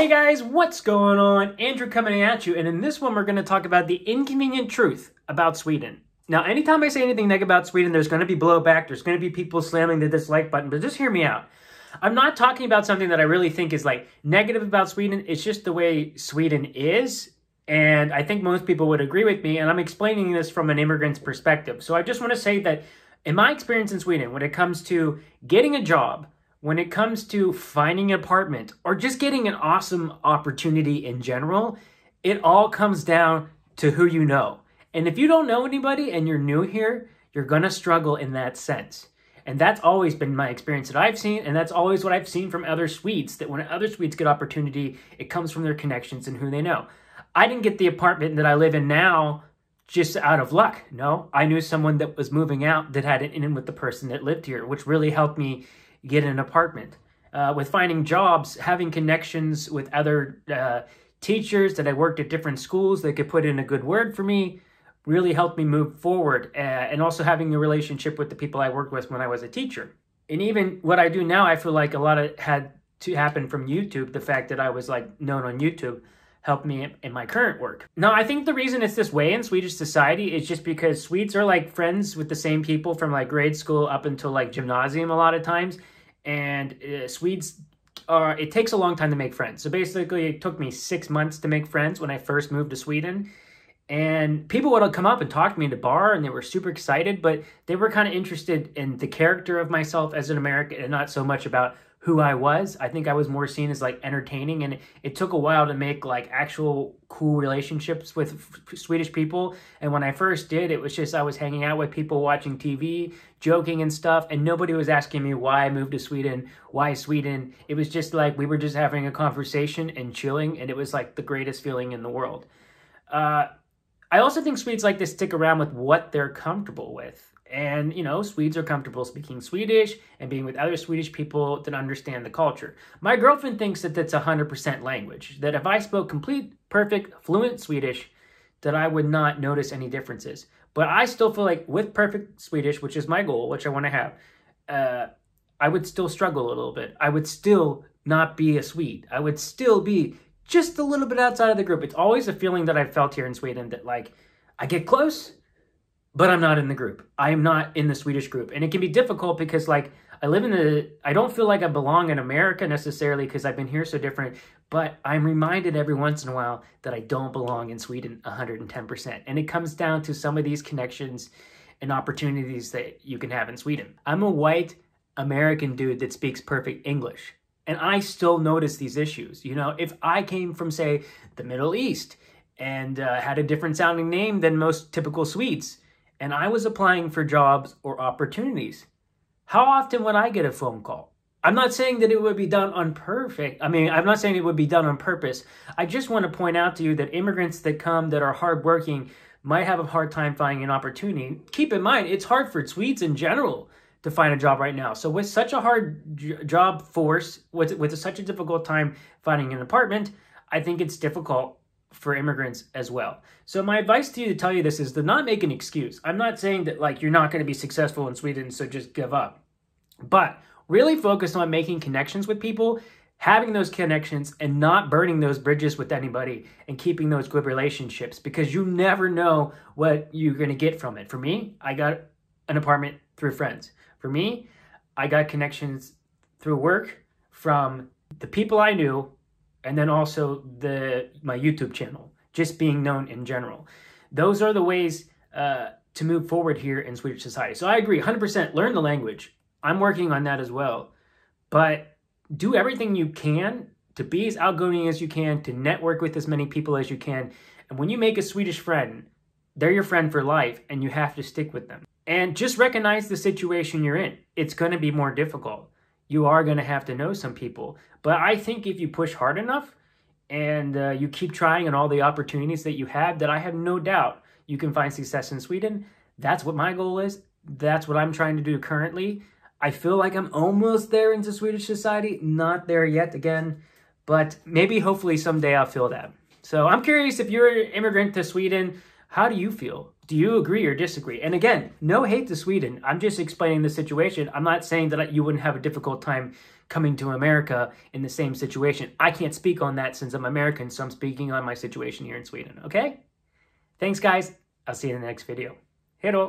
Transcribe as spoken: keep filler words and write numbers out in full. Hey guys, what's going on? Andrew coming at you, and in this one we're going to talk about the inconvenient truth about Sweden. Now, anytime I say anything negative about Sweden, there's going to be blowback, there's going to be people slamming the dislike button, but just hear me out. I'm not talking about something that I really think is like negative about Sweden, it's just the way Sweden is, and I think most people would agree with me, and I'm explaining this from an immigrant's perspective. So I just want to say that in my experience in Sweden, when it comes to getting a job, when it comes to finding an apartment or just getting an awesome opportunity in general, it all comes down to who you know. And if you don't know anybody and you're new here, you're gonna struggle in that sense. And that's always been my experience that I've seen, and that's always what I've seen from other Swedes, that when other Swedes get opportunity, it comes from their connections and who they know. I didn't get the apartment that I live in now just out of luck. No, I knew someone that was moving out that had an in with the person that lived here, which really helped me get an apartment. Uh, with finding jobs, having connections with other uh, teachers that I worked at different schools that could put in a good word for me really helped me move forward. Uh, and also having a relationship with the people I worked with when I was a teacher. And even what I do now, I feel like a lot of had to happen from YouTube. The fact that I was like known on YouTube helped me in my current work. Now, I think the reason it's this way in Swedish society is just because Swedes are like friends with the same people from like grade school up until like gymnasium a lot of times. And uh, Swedes are, it takes a long time to make friends. So basically it took me six months to make friends when I first moved to Sweden. And people would come up and talk to me at a bar and they were super excited, but they were kind of interested in the character of myself as an American and not so much about who I was. I think I was more seen as like entertaining, and it, it took a while to make like actual cool relationships with f Swedish people. And when I first did, it was just I was hanging out with people, watching T V, joking and stuff, and nobody was asking me why I moved to Sweden, why Sweden. It was just like we were just having a conversation and chilling, and it was like the greatest feeling in the world. Uh, I also think Swedes like to stick around with what they're comfortable with. And, you know, Swedes are comfortable speaking Swedish and being with other Swedish people that understand the culture. My girlfriend thinks that that's one hundred percent language, that if I spoke complete, perfect, fluent Swedish, that I would not notice any differences. But I still feel like with perfect Swedish, which is my goal, which I want to have, uh, I would still struggle a little bit. I would still not be a Swede. I would still be just a little bit outside of the group. It's always a feeling that I've felt here in Sweden that, like, I get close, but I'm not in the group. I am not in the Swedish group. And it can be difficult because, like, I live in the, I don't feel like I belong in America necessarily because I've been here so different, but I'm reminded every once in a while that I don't belong in Sweden one hundred ten percent. And it comes down to some of these connections and opportunities that you can have in Sweden. I'm a white American dude that speaks perfect English, and I still notice these issues. You know, if I came from, say, the Middle East and uh, had a different sounding name than most typical Swedes, and I was applying for jobs or opportunities, how often would I get a phone call? I'm not saying that it would be done on perfect. I mean, I'm not saying it would be done on purpose. I just want to point out to you that immigrants that come that are hardworking might have a hard time finding an opportunity. Keep in mind, it's hard for Swedes in general to find a job right now. So with such a hard job force, with, with such a difficult time finding an apartment, I think it's difficult for immigrants as well. So my advice to you to tell you this is to not make an excuse. I'm not saying that like you're not going to be successful in Sweden, so just give up. But really focus on making connections with people, having those connections and not burning those bridges with anybody and keeping those good relationships because you never know what you're going to get from it. For me, I got an apartment through friends. For me, I got connections through work from the people I knew, and then also the my YouTube channel, just being known in general. Those are the ways uh, to move forward here in Swedish society. So I agree, one hundred percent, learn the language. I'm working on that as well. But do everything you can to be as outgoing as you can, to network with as many people as you can. And when you make a Swedish friend, they're your friend for life, and you have to stick with them. And just recognize the situation you're in. It's gonna be more difficult. You are going to have to know some people. But I think if you push hard enough and uh, you keep trying and all the opportunities that you have, that I have no doubt you can find success in Sweden. That's what my goal is. That's what I'm trying to do currently. I feel like I'm almost there into Swedish society. Not there yet again, but maybe hopefully someday I'll feel that. So I'm curious if you're an immigrant to Sweden, how do you feel? Do you agree or disagree? And again, no hate to Sweden. I'm just explaining the situation. I'm not saying that you wouldn't have a difficult time coming to America in the same situation. I can't speak on that since I'm American, so I'm speaking on my situation here in Sweden, okay? Thanks, guys. I'll see you in the next video. Hej då!